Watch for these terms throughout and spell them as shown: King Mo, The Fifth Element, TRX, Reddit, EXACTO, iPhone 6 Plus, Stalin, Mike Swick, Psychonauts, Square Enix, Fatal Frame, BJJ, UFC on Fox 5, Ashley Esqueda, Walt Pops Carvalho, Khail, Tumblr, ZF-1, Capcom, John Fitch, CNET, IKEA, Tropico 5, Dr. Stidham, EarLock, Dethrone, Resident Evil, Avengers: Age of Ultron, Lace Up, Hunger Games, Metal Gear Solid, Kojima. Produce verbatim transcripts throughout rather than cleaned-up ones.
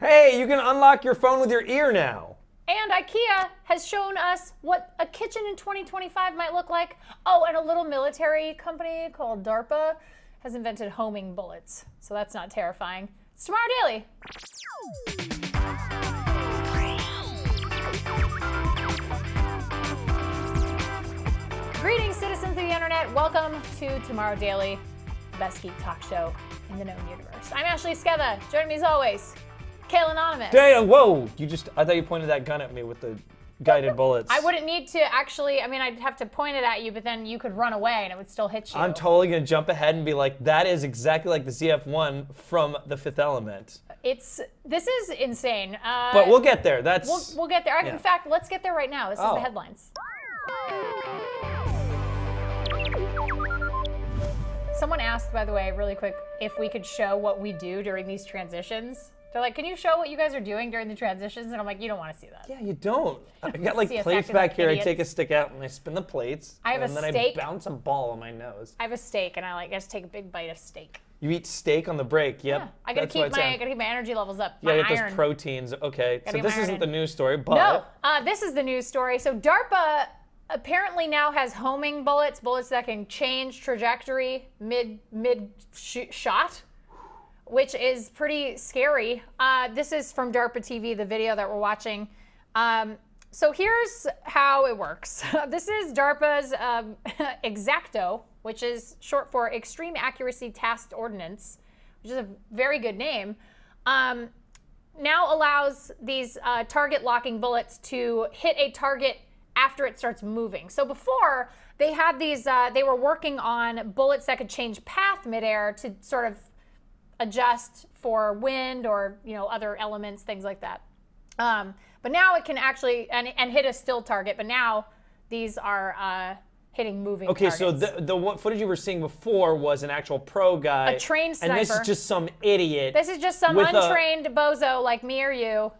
Hey, you can unlock your phone with your ear now. And IKEA has shown us what a kitchen in twenty twenty-five might look like. Oh, and a little military company called DARPA has invented homing bullets. So that's not terrifying. It's Tomorrow Daily. Greetings, citizens of the internet. Welcome to Tomorrow Daily, the best geek talk show in the known universe. I'm Ashley Esqueda. Joining me as always, Khail Anonymous. Damn, whoa, you just, I thought you pointed that gun at me with the guided bullets. I wouldn't need to actually, I mean, I'd have to point it at you, but then you could run away and it would still hit you. I'm totally gonna jump ahead and be like, that is exactly like the Z F one from The Fifth Element. It's, this is insane. Uh, but we'll get there, that's. We'll, we'll get there, yeah. In fact, let's get there right now. This oh. is the headlines. Someone asked, by the way, really quick, if we could show what we do during these transitions. They're like, can you show what you guys are doing during the transitions? And I'm like, you don't want to see that. Yeah, you don't. I got like plates back like here. Idiots. I take a stick out and I spin the plates. I have and a then steak. I bounce a ball on my nose. I have a steak and I like just take a big bite of steak. You eat steak on the break, yep. Yeah. I gotta, keep my, I gotta keep my energy levels up. Yeah, my get iron. Those proteins. Okay, gotta so this isn't in. the news story, but. No, uh, this is the news story. So DARPA apparently now has homing bullets, bullets that can change trajectory mid, mid sh shot. Which is pretty scary. Uh, this is from DARPA T V, the video that we're watching. Um, so here's how it works. This is DARPA's um, EXACTO, which is short for Extreme Accuracy Task Ordnance, which is a very good name, um, now allows these uh, target locking bullets to hit a target after it starts moving. So before, they had these, uh, they were working on bullets that could change path midair to sort of adjust for wind or, you know, other elements, things like that. Um, but now it can actually, and, and hit a still target, but now these are uh, hitting moving okay, targets. Okay, so the, the what footage you were seeing before was an actual pro guy. A trained sniper. And this is just some idiot. This is just some untrained a, bozo like me or you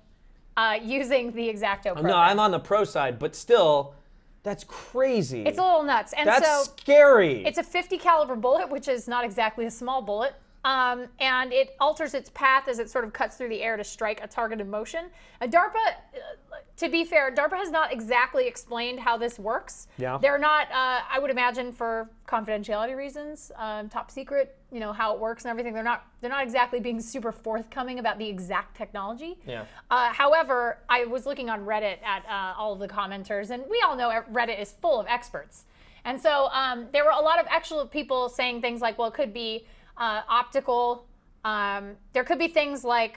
uh, using the X-Acto program. No, I'm on the pro side, but still, that's crazy. It's a little nuts. And that's so scary. It's a fifty caliber bullet, which is not exactly a small bullet. Um, and it alters its path as it sort of cuts through the air to strike a targeted motion. Uh, DARPA, uh, to be fair, DARPA has not exactly explained how this works. Yeah. They're not, uh, I would imagine for confidentiality reasons, um, top secret, you know, how it works and everything. They're not, they're not exactly being super forthcoming about the exact technology. Yeah. Uh, however, I was looking on Reddit at uh, all of the commenters, and we all know Reddit is full of experts. And so um, there were a lot of actual people saying things like, well, it could be Uh, optical, um, there could be things like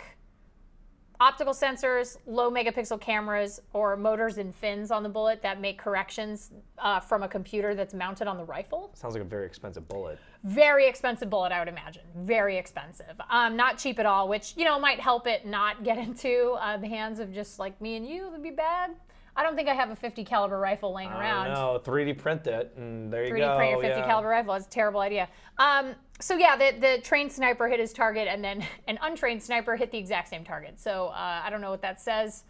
optical sensors, low megapixel cameras, or motors and fins on the bullet that make corrections uh, from a computer that's mounted on the rifle. Sounds like a very expensive bullet. Very expensive bullet, I would imagine. Very expensive. Um, not cheap at all, which, you know, might help it not get into uh, the hands of just like me and you. It would be bad. I don't think I have a fifty caliber rifle laying around. No, three D print it, and there you go. three D print your fifty caliber rifle. That's a terrible idea. Um, so yeah, the, the trained sniper hit his target, and then an untrained sniper hit the exact same target. So uh, I don't know what that says,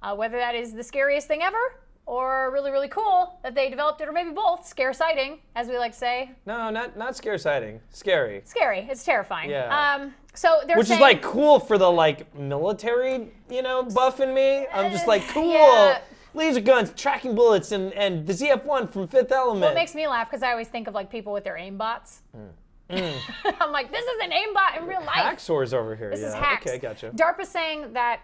uh, whether that is the scariest thing ever, or really, really cool that they developed it, or maybe both. Scare sighting, as we like to say. No, not not scare sighting. Scary. Scary. It's terrifying. Yeah. Um, so they're Which saying, is like cool for the like military, you know, buff in me. I'm just like cool. Yeah. Laser guns, tracking bullets, and, and the Z F one from Fifth Element. Well, it makes me laugh because I always think of like people with their aimbots. Mm. Mm. I'm like, this is an aimbot in real life. Hacksaws over here. This yeah. is hacks. Okay, gotcha. DARPA's saying that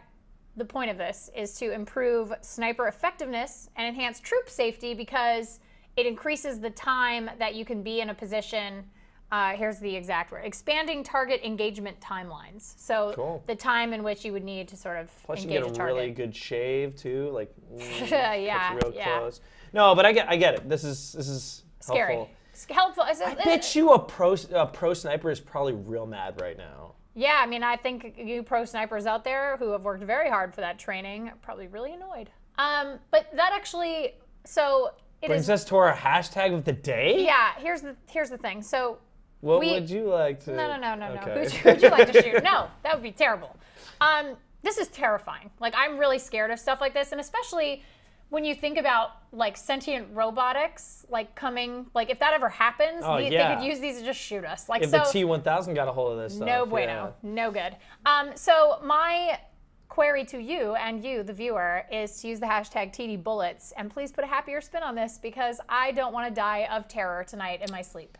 the point of this is to improve sniper effectiveness and enhance troop safety because it increases the time that you can be in a position. Uh, here's the exact word. Expanding target engagement timelines. So cool. the time in which you would need to sort of Plus engage you get a, a target. Really good shave too, like mm, yeah, real yeah. close. No, but I get, I get it. This is this is scary. Helpful. It's helpful. It's, I it's, bet you a pro a pro sniper is probably real mad right now. Yeah, I mean, I think you pro snipers out there who have worked very hard for that training are probably really annoyed. Um, but that actually, so it brings is, us to our hashtag of the day. Yeah, here's the here's the thing. So. What we, would you like to? No, no, no, no, okay. no. Who'd you, who'd you like to shoot? No, that would be terrible. Um, this is terrifying. Like, I'm really scared of stuff like this, and especially when you think about like sentient robotics, like coming, like if that ever happens, oh, the, yeah. they could use these to just shoot us. Like, if so, the T one thousand got a hold of this stuff. No bueno, yeah. no good. Um, so my query to you and you, the viewer, is to use the hashtag T D Bullets, and please put a happier spin on this because I don't want to die of terror tonight in my sleep.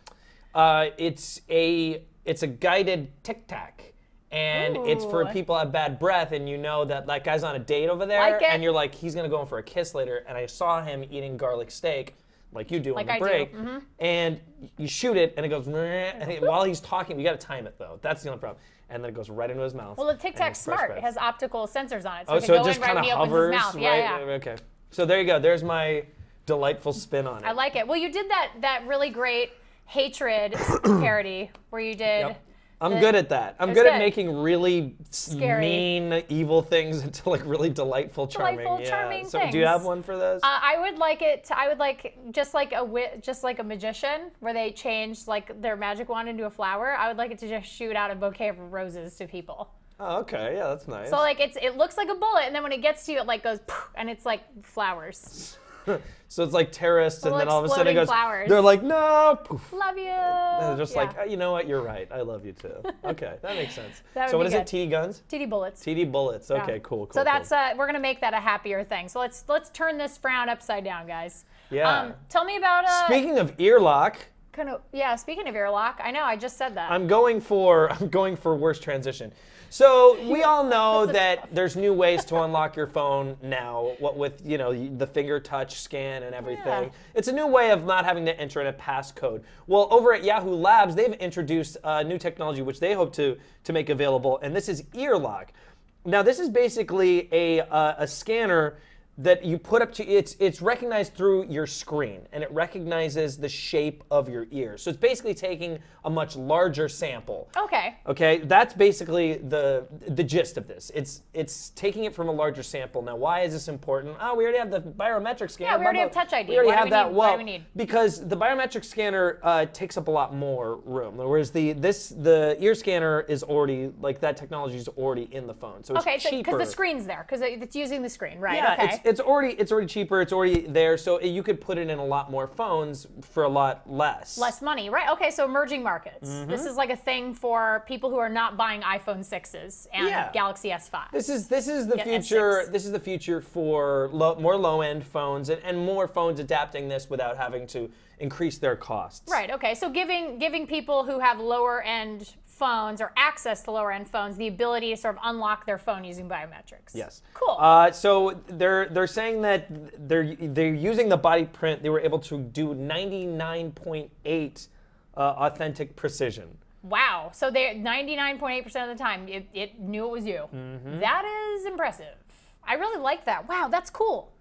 Uh, it's a it's a guided tic-tac. And Ooh. It's for people have bad breath, and you know that that guy's on a date over there, like and you're like, he's gonna go in for a kiss later. And I saw him eating garlic steak, like you do like on the I break. Do. Mm-hmm. And you shoot it, and it goes. And it, while he's talking, you gotta time it though. That's the only problem. And then it goes right into his mouth. Well, the Tic Tac's smart. Breath. It has optical sensors on it, so, oh, it, can so go it just kind of hovers. His mouth. Right? Yeah, yeah. Okay. So there you go. There's my delightful spin on it. I like it. Well, you did that that really great hatred parody where you did. Yep. I'm good at that. I'm good, good at making really Scary. mean, evil things into like really delightful, charming. Delightful, yeah. charming so, things. Do you have one for those? Uh, I would like it. To, I would like just like a wit, just like a magician, where they change like their magic wand into a flower. I would like it to just shoot out a bouquet of roses to people. Oh, okay. Yeah, that's nice. So like it's it looks like a bullet, and then when it gets to you, it like goes poof, and it's like flowers. So it's like terrorists, and then all of a sudden it goes, flowers. They're like, no, poof. Love you. And they're just yeah. like, oh, you know what, you're right. I love you too. Okay, that makes sense. That so what is good. it, T D Guns? T D Bullets. T D Bullets, okay, yeah. cool, cool. So that's, cool. Uh, we're gonna make that a happier thing. So let's let's turn this frown upside down, guys. Yeah. Um, tell me about- uh, Speaking of EarLock. Kind of, yeah, speaking of EarLock, I know, I just said that. I'm going for, I'm going for worse transition. So we all know that tough. there's new ways to unlock your phone now, what with, you know, the finger touch scan and everything. Yeah. It's a new way of not having to enter in a passcode. Well, over at Yahoo Labs, they've introduced uh, new technology which they hope to, to make available, and this is EarLock. Now, this is basically a, uh, a scanner that you put up to, it's, it's recognized through your screen, and it recognizes the shape of your ear. So it's basically taking a much larger sample. Okay. Okay, that's basically the, the gist of this. It's, it's taking it from a larger sample. Now, why is this important? Oh, we already have the biometric scanner. Yeah, we already have Touch I D. We already have that. Well, because the biometric scanner uh, takes up a lot more room, whereas the, this, the ear scanner is already, like that technology is already in the phone, so it's cheaper. Okay, because the screen's there, because it's using the screen, right? Yeah, okay. It's already it's already cheaper. It's already there, so you could put it in a lot more phones for a lot less. Less money, right? Okay, so emerging markets. Mm-hmm. This is like a thing for people who are not buying iPhone sixes and yeah. Galaxy S five. This is this is the Get future. S six. This is the future for low, more low-end phones and, and more phones adapting this without having to increase their costs. Right. Okay. So giving giving people who have lower-end phones or access to lower-end phones the ability to sort of unlock their phone using biometrics. Yes. Cool. Uh, so they're they're saying that they're they're using the body print. They were able to do ninety-nine point eight uh, authentic precision. Wow. So they ninety-nine point eight percent of the time it, it knew it was you. Mm-hmm. That is impressive. I really like that. Wow, that's cool.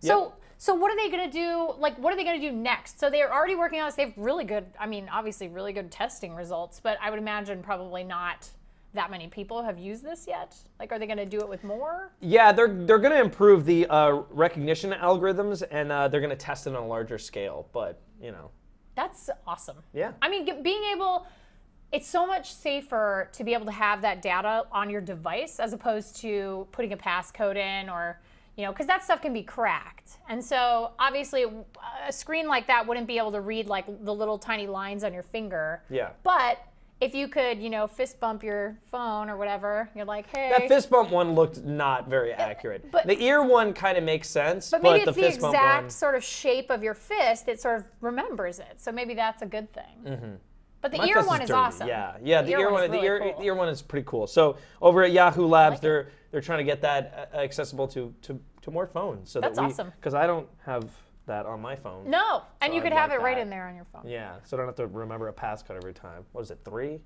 So. Yep. So what are they going to do, like, what are they going to do next? So they're already working on this. They have really good, I mean, obviously really good testing results, but I would imagine probably not that many people have used this yet. Like, are they going to do it with more? Yeah, they're, they're going to improve the uh, recognition algorithms, and uh, they're going to test it on a larger scale, but, you know. That's awesome. Yeah. I mean, being able, it's so much safer to be able to have that data on your device as opposed to putting a passcode in or... You know, because that stuff can be cracked. And so, obviously, a screen like that wouldn't be able to read, like, the little tiny lines on your finger. Yeah. But if you could, you know, fist bump your phone or whatever, you're like, hey. That fist bump one looked not very accurate. But, the ear one kind of makes sense, but, maybe but the fist bump one. But maybe it's the exact sort of shape of your fist that sort of remembers it. So maybe that's a good thing. Mm-hmm. But the My ear one is, is awesome. Yeah, yeah. The, the ear, ear one, one really the, ear, cool. the ear one is pretty cool. So over at Yahoo Labs, like they're it. they're trying to get that accessible to to, to more phones. So that's that we, awesome. Because I don't have that on my phone. No, so and you I'd could have like it right that. in there on your phone. Yeah, so I don't have to remember a passcode every time. What is it, three?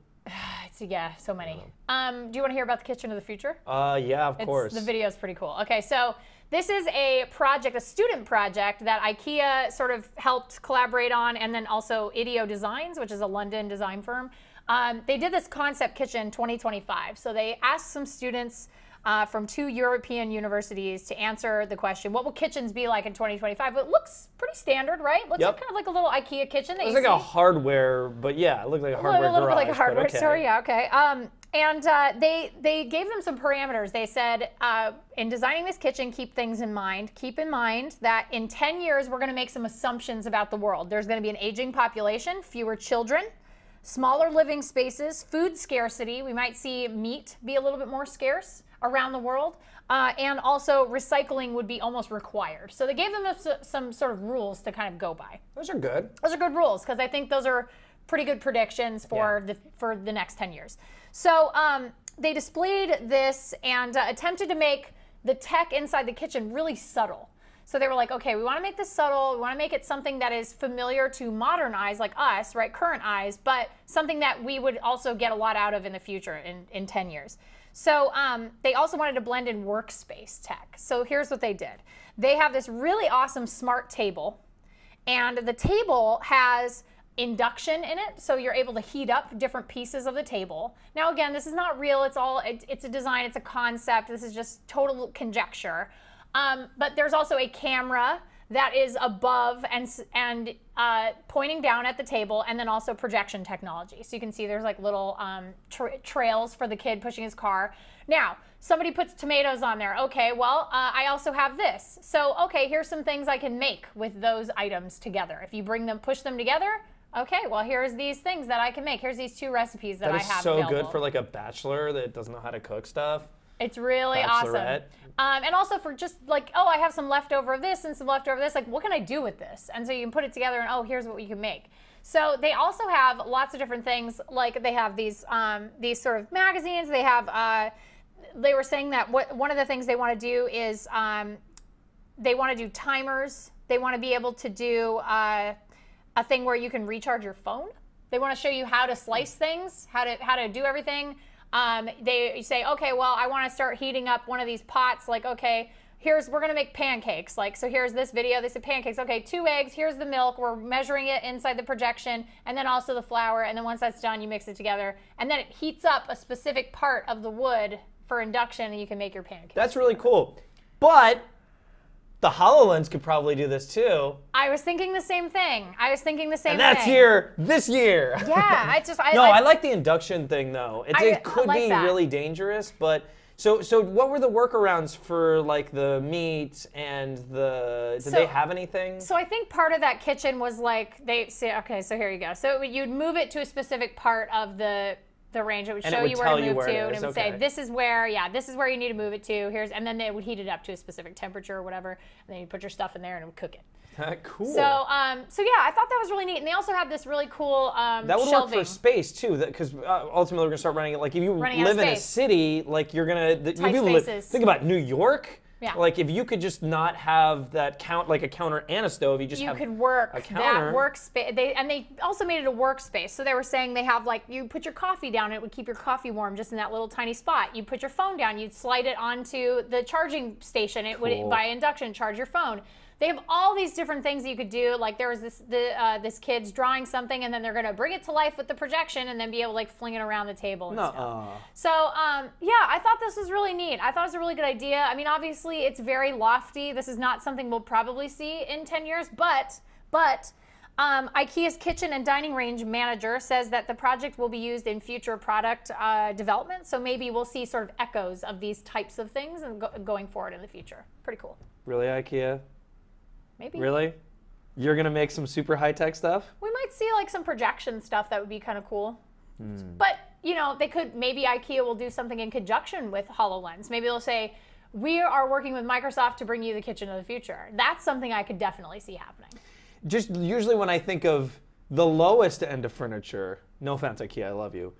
It's, yeah, so many. Um, do you want to hear about the kitchen of the future? Uh, yeah, of it's, course. The video is pretty cool. Okay, so this is a project, a student project that IKEA sort of helped collaborate on, and then also I D E O Designs, which is a London design firm. Um, they did this concept kitchen twenty twenty-five. So they asked some students uh, from two European universities to answer the question, what will kitchens be like in twenty twenty-five? It looks pretty standard, right? It looks yep. like kind of like a little IKEA kitchen. That it looks you like see. a hardware, but yeah, it looks like a hardware. A little, a little garage, bit like a hardware okay. store, yeah, okay. Um, and uh, they, they gave them some parameters. They said, uh, in designing this kitchen, keep things in mind. Keep in mind that in ten years, we're gonna make some assumptions about the world. There's gonna be an aging population, fewer children, smaller living spaces, food scarcity. We might see meat be a little bit more scarce. around the world, uh, and also recycling would be almost required. So they gave them a, some sort of rules to kind of go by. Those are good. Those are good rules, because I think those are pretty good predictions for, yeah. the, for the next ten years. So um, they displayed this and uh, attempted to make the tech inside the kitchen really subtle. So they were like, okay, we want to make this subtle. We want to make it something that is familiar to modern eyes like us, right, current eyes, but something that we would also get a lot out of in the future in, in ten years. So um, they also wanted to blend in workspace tech. So here's what they did. They have this really awesome smart table, and the table has induction in it, so you're able to heat up different pieces of the table. Now again, this is not real. It's all, it, it's a design, it's a concept. This is just total conjecture. Um, but there's also a camera that is above and, and uh, pointing down at the table, and then also projection technology. So you can see there's like little um, tra trails for the kid pushing his car. Now, somebody puts tomatoes on there. Okay, well, uh, I also have this. So, okay, here's some things I can make with those items together. If you bring them, push them together, okay, well, here's these things that I can make. Here's these two recipes that, that I have available. That is so good for like a bachelor that doesn't know how to cook stuff. It's really awesome. Um, and also for just like, oh, I have some leftover of this and some leftover of this. Like, what can I do with this? And so you can put it together and, oh, here's what you can make. So they also have lots of different things. Like they have these um, these sort of magazines. They have, uh, they were saying that what, one of the things they want to do is um, they want to do timers. They want to be able to do uh, a thing where you can recharge your phone. They want to show you how to slice things, how to how to do everything. Um, they say, okay, well, I want to start heating up one of these pots. Like, okay, here's, we're going to make pancakes. Like, so here's this video. They said pancakes. Okay, two eggs. Here's the milk. We're measuring it inside the projection, and then also the flour. And then once that's done, you mix it together. And then it heats up a specific part of the wood for induction, and you can make your pancakes. That's really cool. But the HoloLens could probably do this too. I was thinking the same thing. I was thinking the same and that's thing. That's here this year. Yeah, I just I No, I, I like the induction thing though. It, I, it could like be that. really dangerous, but so so what were the workarounds for like the meat and the did so, they have anything? So I think part of that kitchen was like they say okay, so here you go. So it, you'd move it to a specific part of the the range. It would and show it would you where to move you where to, it and it would okay. say, this is where, yeah, this is where you need to move it to. Here's, and then it would heat it up to a specific temperature or whatever, and then you put your stuff in there and it would cook it. Cool. So, um, so yeah, I thought that was really neat, and they also had this really cool um, that would shelving. work for space too, because uh, ultimately we're gonna start running it. Like if you running live in a city, like you're gonna the, you li think about New York. Yeah. Like if you could just not have that count, like a counter and a stove, you just you have could work a counter. that workspace. They and they also made it a workspace. So they were saying they have like you put your coffee down, and it would keep your coffee warm just in that little tiny spot. You put your phone down, you'd slide it onto the charging station. It cool. would by induction charge your phone. They have all these different things that you could do. Like there was this the, uh, this kid's drawing something, and then they're gonna bring it to life with the projection, and then be able to like fling it around the table and stuff. So um, yeah, I thought this was really neat. I thought it was a really good idea. I mean, obviously it's very lofty. This is not something we'll probably see in ten years, but but um, IKEA's kitchen and dining range manager says that the project will be used in future product uh, development. So maybe we'll see sort of echoes of these types of things and go going forward in the future. Pretty cool. Really, IKEA? Maybe. Really? You're going to make some super high-tech stuff? We might see like some projection stuff that would be kind of cool. Mm. But, you know, they could, maybe IKEA will do something in conjunction with HoloLens. Maybe they'll say, we are working with Microsoft to bring you the kitchen of the future. That's something I could definitely see happening. Just usually when I think of the lowest end of furniture, no offense, IKEA, I love you,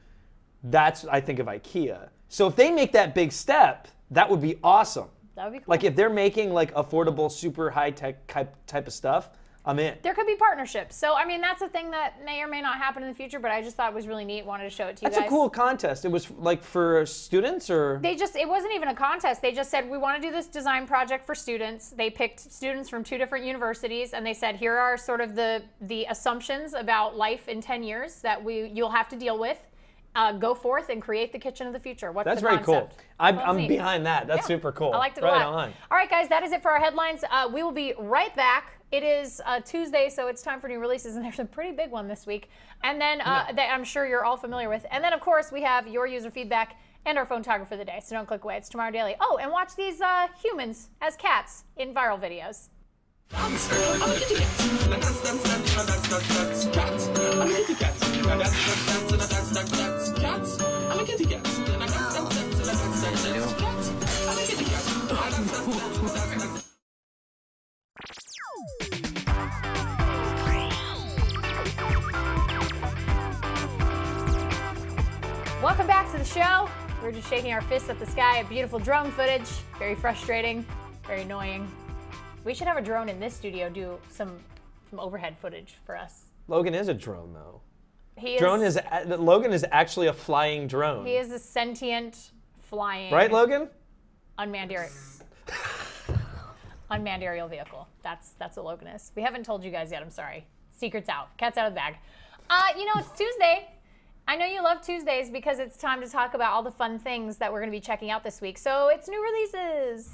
that's, I think of IKEA. So if they make that big step, that would be awesome. That would be cool. Like if they're making like affordable, super high-tech type of stuff, I'm in. There could be partnerships. So, I mean, that's a thing that may or may not happen in the future, but I just thought it was really neat. Wanted to show it to you guys. That's a cool contest. It was like for students or? They just, it wasn't even a contest. They just said, we want to do this design project for students. They picked students from two different universities, and they said, here are sort of the, the assumptions about life in ten years that we you'll have to deal with. Uh, go forth and create the kitchen of the future. What's That's the very concept? cool. I'm, well, I'm behind that. That's yeah. super cool. I liked it right a lot. On. All right, guys, that is it for our headlines. Uh, we will be right back. It is uh, Tuesday, so it's time for new releases, and there's a pretty big one this week. And then uh, no. that I'm sure you're all familiar with. And then, of course, we have your user feedback and our photographer of the day. So don't click away. It's Tomorrow Daily. Oh, and watch these uh, humans as cats in viral videos. I'm a kitty cat. Welcome back to the show. We're just shaking our fists at the sky at beautiful drone footage. Very frustrating, very annoying. We should have a drone in this studio do some, some overhead footage for us. Logan is a drone, though. He drone is, is Logan is actually a flying drone. He is a sentient flying. Right, Logan? Unmanned aerial unmanned aerial vehicle. That's that's what Logan is. We haven't told you guys yet. I'm sorry. Secret's out. Cat's out of the bag. Uh, you know, it's Tuesday. I know you love Tuesdays because it's time to talk about all the fun things that we're going to be checking out this week. So it's new releases.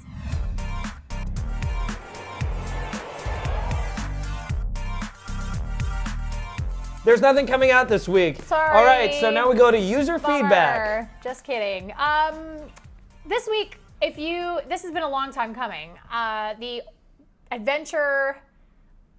There's nothing coming out this week. Sorry. All right, so now we go to user Bummer. feedback. Just kidding. Um, this week, if you, this has been a long time coming. Uh, the adventure,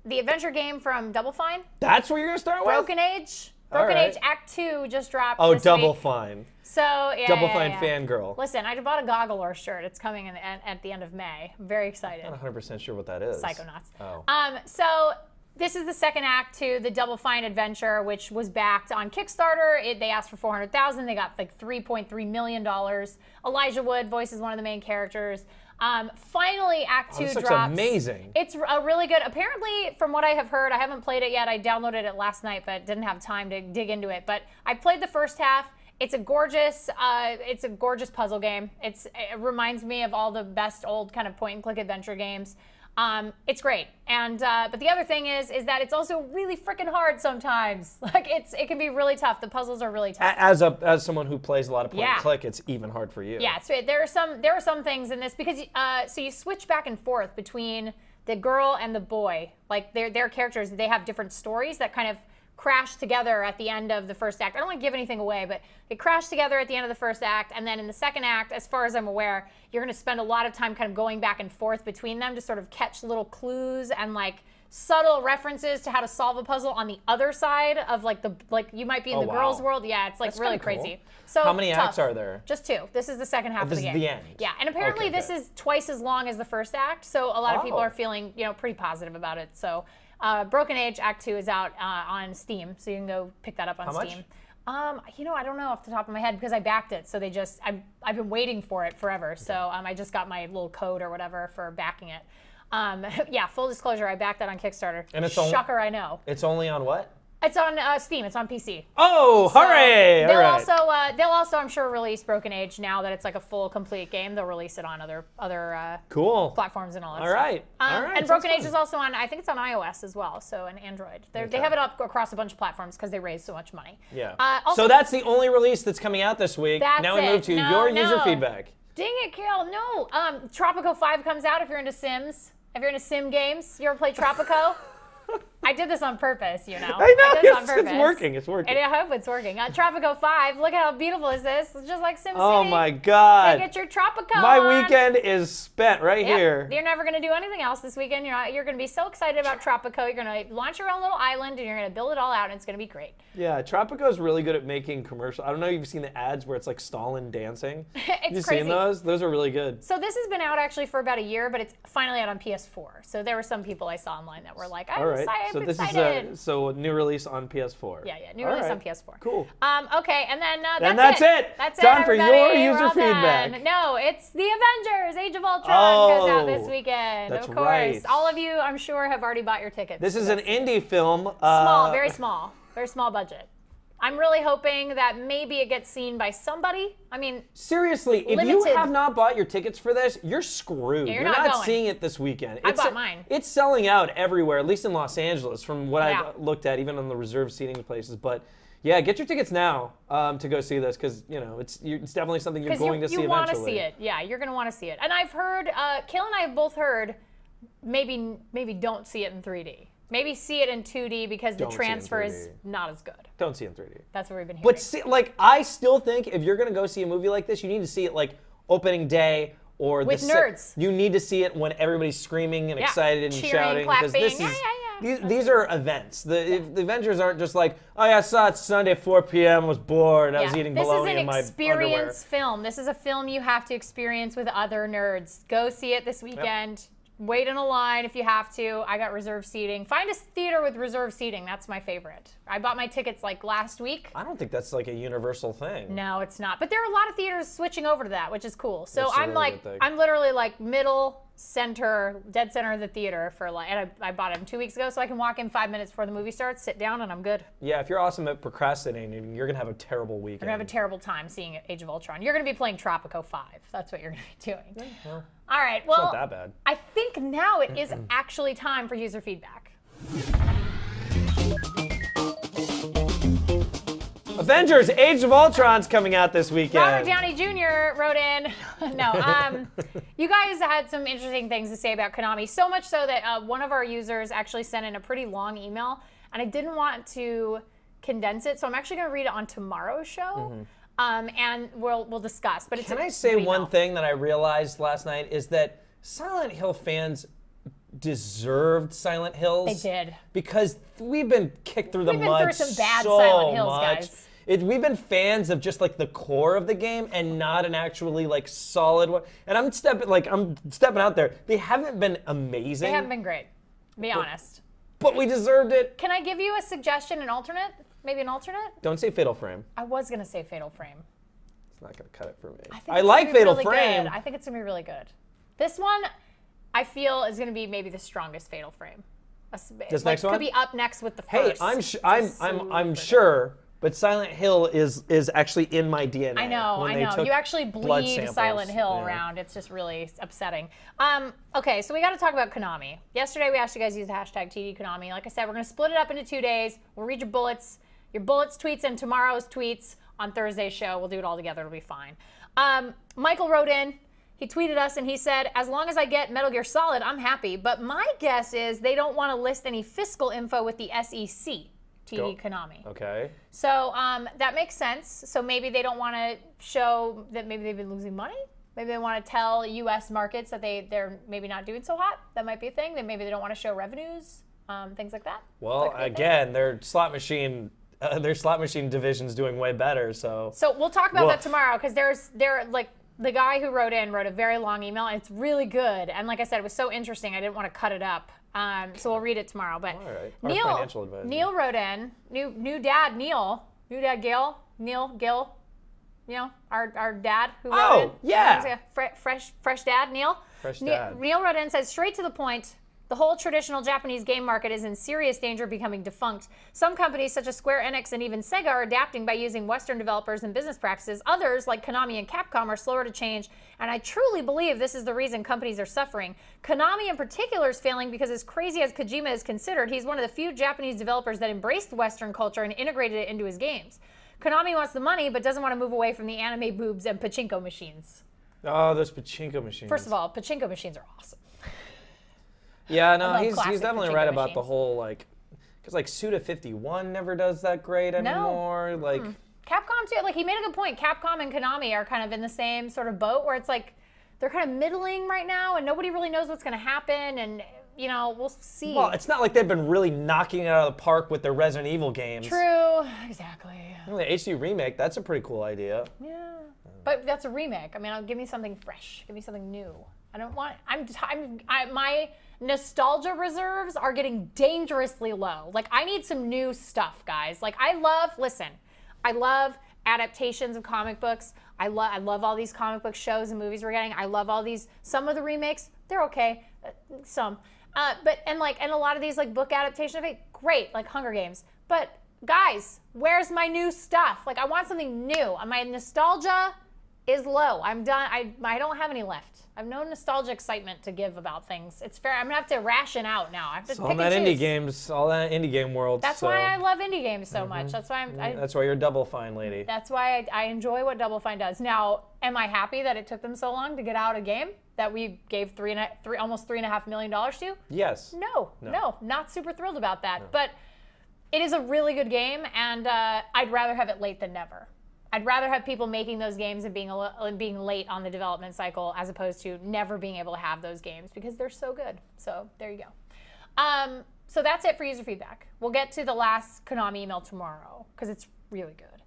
the adventure game from Double Fine. That's what you're gonna start with? Broken Age. Broken right. Age Act two just dropped. Oh, this Double week. Fine. So yeah, Double yeah, Fine yeah. fangirl. Listen, I bought a Gogglelore shirt. It's coming in the, at the end of May. I'm very excited. I'm not one hundred percent sure what that is. Psychonauts. Oh. Um, so. This is the second act to the Double Fine adventure, which was backed on Kickstarter. It, they asked for four hundred thousand dollars. They got like three point three million dollars. Elijah Wood voices one of the main characters. Um, finally, Act Two oh, drops. That's amazing. It's a really good. Apparently, from what I have heard, I haven't played it yet. I downloaded it last night, but didn't have time to dig into it. But I played the first half. It's a gorgeous, uh, it's a gorgeous puzzle game. It's, it reminds me of all the best old kind of point-and-click adventure games. Um, it's great, and uh, but the other thing is, is that it's also really freaking hard sometimes. Like it's, it can be really tough. The puzzles are really tough. As a as someone who plays a lot of point yeah. and click, it's even hard for you. Yeah, so there are some there are some things in this because uh, so you switch back and forth between the girl and the boy. Like their their characters, they have different stories that kind of crash together at the end of the first act. I don't want to give anything away, but they crash together at the end of the first act, and then in the second act, as far as I'm aware, you're going to spend a lot of time kind of going back and forth between them to sort of catch little clues and like subtle references to how to solve a puzzle on the other side of like the, like you might be in oh, the wow. girls' world. Yeah, it's like That's really cool. crazy. So how many tough. acts are there? Just two. This is the second half oh, of the game. This is the end. Yeah, and apparently okay, this good. is twice as long as the first act, so a lot oh. of people are feeling, you know, pretty positive about it. So Uh, Broken Age Act two is out uh, on Steam, so you can go pick that up on How Steam. Much? Um, you know, I don't know off the top of my head because I backed it, so they just, I'm, I've been waiting for it forever, okay. so um, I just got my little code or whatever for backing it. Um, yeah, full disclosure, I backed that on Kickstarter. And it's Shocker, on, I know. It's only on what? It's on uh, Steam. It's on P C. Oh, so hooray! They'll all right. also, uh, they'll also, I'm sure, release Broken Age now that it's like a full, complete game. They'll release it on other, other uh, cool platforms and all that all stuff. Right. Um, all right. And Broken Age fun. is also on. I think it's on iOS as well. So and Android. Okay. They have it up across a bunch of platforms because they raised so much money. Yeah. Uh, also, so that's the only release that's coming out this week. That's now we it. move to no, your no. user feedback. Dang it, Khail! No. Um, Tropico five comes out if you're into Sims. If you're into Sim games, you ever play Tropico? I did this on purpose, you know. I know, I did this on purpose. It's working, it's working. And I hope it's working. Uh, Tropico five, look at how beautiful is this. It's just like SimCity. Oh my God. Get your Tropico My on. weekend is spent right yep. here. You're never going to do anything else this weekend. You're, not, you're going to be so excited about Tropico. You're going to launch your own little island and you're going to build it all out and it's going to be great. Yeah, Tropico is really good at making commercial. I don't know if you've seen the ads where it's like Stalin dancing. it's You've crazy. seen those? Those are really good. So this has been out actually for about a year, but it's finally out on P S four. So there were some people I saw online that were like, I'm all right. excited. So this excited. is a so new release on P S four. Yeah, yeah, new All release right. on P S four. Cool. Um, okay, and then uh, that's, and that's it. it. That's Time it. Time for your user feedback. Done. No, it's the Avengers: Age of Ultron oh, goes out this weekend. That's of course, right. all of you, I'm sure, have already bought your tickets. This is that's an indie film. Uh, small, very small, very small budget. I'm really hoping that maybe it gets seen by somebody. I mean, seriously, if limited. you have not bought your tickets for this, you're screwed. Yeah, you're, you're not, not seeing it this weekend. It's I bought mine. It's selling out everywhere, at least in Los Angeles, from what yeah. I've looked at, even on the reserve seating places. But yeah, get your tickets now um, to go see this because you know it's it's definitely something you're going you, to you see eventually. You want to see it, yeah. You're going to want to see it. And I've heard, uh, Khail and I have both heard, maybe maybe don't see it in three D. Maybe see it in two D because the transfer is not as good. Don't see it in three D. That's what we've been hearing. But see, like, I still think if you're going to go see a movie like this, you need to see it like opening day or with nerds. You need to see it when everybody's screaming and excited and shouting because this is These, these are events. The, yeah. the Avengers aren't just like, oh yeah, I saw it Sunday at four P M, was bored, I yeah. was eating bologna in my underwear. This is an experience film. This is a film you have to experience with other nerds. Go see it this weekend. Yep. Wait in a line if you have to. I got reserved seating. Find a theater with reserved seating. That's my favorite. I bought my tickets like last week. I don't think that's like a universal thing. No, it's not. But there are a lot of theaters switching over to that, which is cool. So that's I'm like, I'm literally like middle, center, dead center of the theater for like, and I, I bought them two weeks ago, so I can walk in five minutes before the movie starts, sit down, and I'm good. Yeah, if you're awesome at procrastinating, you're gonna have a terrible weekend. You're gonna have a terrible time seeing Age of Ultron. You're gonna be playing Tropico five. That's what you're gonna be doing. Yeah, well. All right, well, it's not that bad. I think now it is actually time for user feedback. Avengers: Age of Ultron's coming out this weekend. Robert Downey Junior wrote in. no, um, you guys had some interesting things to say about Konami, so much so that uh, one of our users actually sent in a pretty long email, and I didn't want to condense it, so I'm actually going to read it on tomorrow's show. Mm-hmm. Um, and we'll we'll discuss. But it's can I say one thing that I realized last night is that Silent Hill fans deserved Silent Hills. They did, because we've been kicked through the mud. We've been through some bad Silent Hills, guys. It, we've been fans of just like the core of the game and not an actually like solid one. And I'm stepping like I'm stepping out there. They haven't been amazing. They haven't been great. To be honest. But we deserved it. Can I give you a suggestion? An alternate? Maybe an alternate? Don't say Fatal Frame. I was going to say Fatal Frame. It's not going to cut it for me. I, I like Fatal really Frame. Good. I think it's going to be really good. This one, I feel, is going to be maybe the strongest Fatal Frame. This like, next one? Could be up next with the first. Hey, I'm, I'm, I'm, I'm sure, but Silent Hill is, is actually in my D N A. I know, I know. You actually bleed Silent Hill yeah. around. It's just really upsetting. Um, okay, so we got to talk about Konami. Yesterday, we asked you guys to use the hashtag T D Konami. Like I said, we're going to split it up into two days. We'll read your bullets. Your bullets tweets and tomorrow's tweets on Thursday's show. We'll do it all together. It'll be fine. Um, Michael wrote in. He tweeted us and he said, as long as I get Metal Gear Solid, I'm happy. But my guess is they don't want to list any fiscal info with the S E C, T D Konami. Okay. So um, that makes sense. So maybe they don't want to show that maybe they've been losing money. Maybe they want to tell U S markets that they, they're maybe not doing so hot. That might be a thing. That maybe they don't want to show revenues, um, things like that. Well, like again, their slot machine... Uh, their slot machine division's doing way better, so. So we'll talk about Woof. that tomorrow, because there's there like the guy who wrote in wrote a very long email, and it's really good. And like I said, it was so interesting, I didn't want to cut it up. Um, so we'll read it tomorrow. But all right. Neil, Neil wrote in, new new dad Neil, new dad Gail, Neil Gil, you know our our dad who wrote oh, in. Oh yeah. Fre fresh fresh dad Neil. Fresh dad. Neil wrote in, says straight to the point. The whole traditional Japanese game market is in serious danger of becoming defunct. Some companies, such as Square Enix and even Sega, are adapting by using Western developers and business practices. Others, like Konami and Capcom, are slower to change, and I truly believe this is the reason companies are suffering. Konami in particular is failing because, as crazy as Kojima is considered, he's one of the few Japanese developers that embraced Western culture and integrated it into his games. Konami wants the money, but doesn't want to move away from the anime boobs and pachinko machines. Oh, those pachinko machines. First of all, pachinko machines are awesome. Yeah, no, he's, he's definitely right about machines. the whole, like, because, like, Suda fifty-one never does that great anymore. No. Like, mm. Capcom, too. Like, he made a good point. Capcom and Konami are kind of in the same sort of boat where it's, like, they're kind of middling right now, and nobody really knows what's going to happen, and, you know, we'll see. Well, it's not like they've been really knocking it out of the park with their Resident Evil games. True. Exactly. I mean, the H D remake, that's a pretty cool idea. Yeah. But that's a remake. I mean, I'll, give me something fresh. Give me something new. I don't want, I'm, I'm, I, my nostalgia reserves are getting dangerously low. Like, I need some new stuff, guys. Like, I love, listen, I love adaptations of comic books. I love, I love all these comic book shows and movies we're getting. I love all these, some of the remakes, they're okay, some. Uh, but, and like, and a lot of these, like, book adaptations, of it, great, like Hunger Games. But, guys, where's my new stuff? Like, I want something new. My nostalgia is low. I'm done. I, I don't have any left. I have no nostalgia excitement to give about things. It's fair. I'm gonna have to ration out now. I have to it's pick all that and indie games, all that indie game world. That's so. why I love indie games so mm-hmm. much. That's why I'm. I, that's why you're a Double Fine lady. That's why I, I enjoy what Double Fine does. Now, am I happy that it took them so long to get out a game that we gave three and a, three almost three and a half million dollars to? Yes. No, no. No. Not super thrilled about that. No. But it is a really good game, and uh, I'd rather have it late than never. I'd rather have people making those games and being and being late on the development cycle as opposed to never being able to have those games because they're so good. So there you go. Um, so that's it for user feedback. We'll get to the last Konami email tomorrow because it's really good.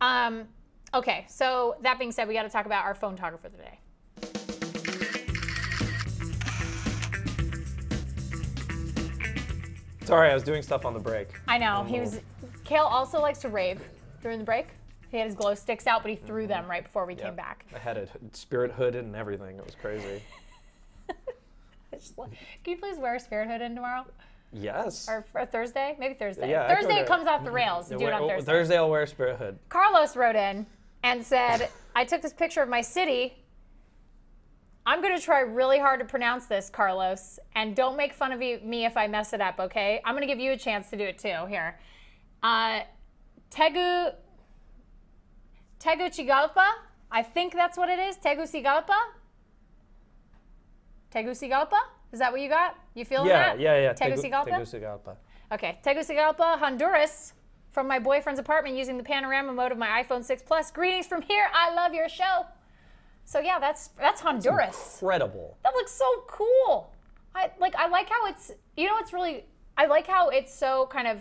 Um, okay, so that being said, we got to talk about our phone talker for the day. Sorry, I was doing stuff on the break. I know. Um, he was. Khail also likes to rave during the break. He had his glow sticks out, but he threw mm-hmm. them right before we yep. came back. I had a spirit hood and everything. It was crazy. Can you please wear a spirit hood in tomorrow? Yes. Or, or Thursday? Maybe Thursday. Yeah, Thursday it comes off the rails. Do it on Thursday. Thursday I'll wear a spirit hood. Carlos wrote in and said, I took this picture of my city. I'm going to try really hard to pronounce this, Carlos, and don't make fun of me if I mess it up, okay? I'm going to give you a chance to do it too. Here. Uh, Tegu... Tegucigalpa? I think that's what it is. Tegucigalpa? Tegucigalpa? Is that what you got? You feeling yeah, that? Yeah, yeah, yeah. Tegucigalpa? Tegucigalpa. Okay. Tegucigalpa, Honduras, from my boyfriend's apartment using the panorama mode of my iPhone six Plus. Greetings from here. I love your show. So yeah, that's that's Honduras. That's incredible. That looks so cool. I like I like how it's you know it's really I like how it's so kind of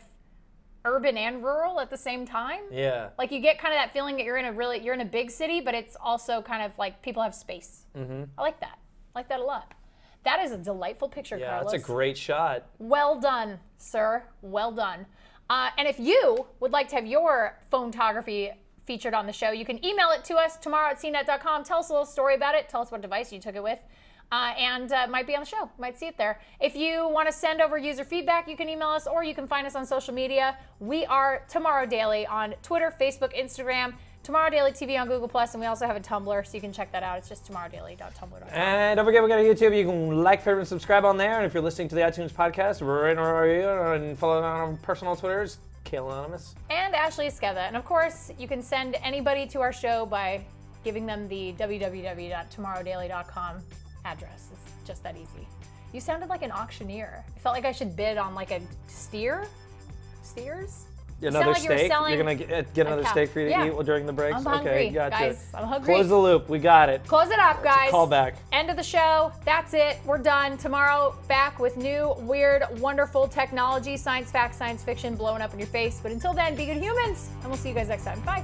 urban and rural at the same time. Yeah. Like you get kind of that feeling that you're in a really you're in a big city, but it's also kind of like people have space. Mm-hmm. I like that. I like that a lot. That is a delightful picture, yeah, Carlos. Yeah, that's a great shot. Well done, sir. Well done. Uh, and if you would like to have your photography featured on the show, you can email it to us tomorrow at c net dot com. Tell us a little story about it. Tell us what device you took it with. Uh, and uh, might be on the show. Might see it there. If you want to send over user feedback, you can email us or you can find us on social media. We are Tomorrow Daily on Twitter, Facebook, Instagram, Tomorrow Daily T V on Google Plus, and we also have a Tumblr, so you can check that out. It's just tomorrow daily dot tumblr dot com. And don't forget, we got a YouTube. You can like, favorite, and subscribe on there. And if you're listening to the iTunes podcast, rate our review and follow on our personal Twitters, Khail Anonymous. And Ashley Esqueda. And of course, you can send anybody to our show by giving them the w w w dot tomorrow daily dot com address. It's just that easy. You sounded like an auctioneer. I felt like I should bid on like a steer? Steers? Another you steak? Like you you're going to get, get another steak for you to yeah. eat during the breaks? I'm hungry, okay, gotcha. Guys. I'm hungry. Close the loop. We got it. Close it up, guys. Call back. End of the show. That's it. We're done. Tomorrow, back with new, weird, wonderful technology, science facts, science fiction blowing up in your face. But until then, be good humans, and we'll see you guys next time. Bye.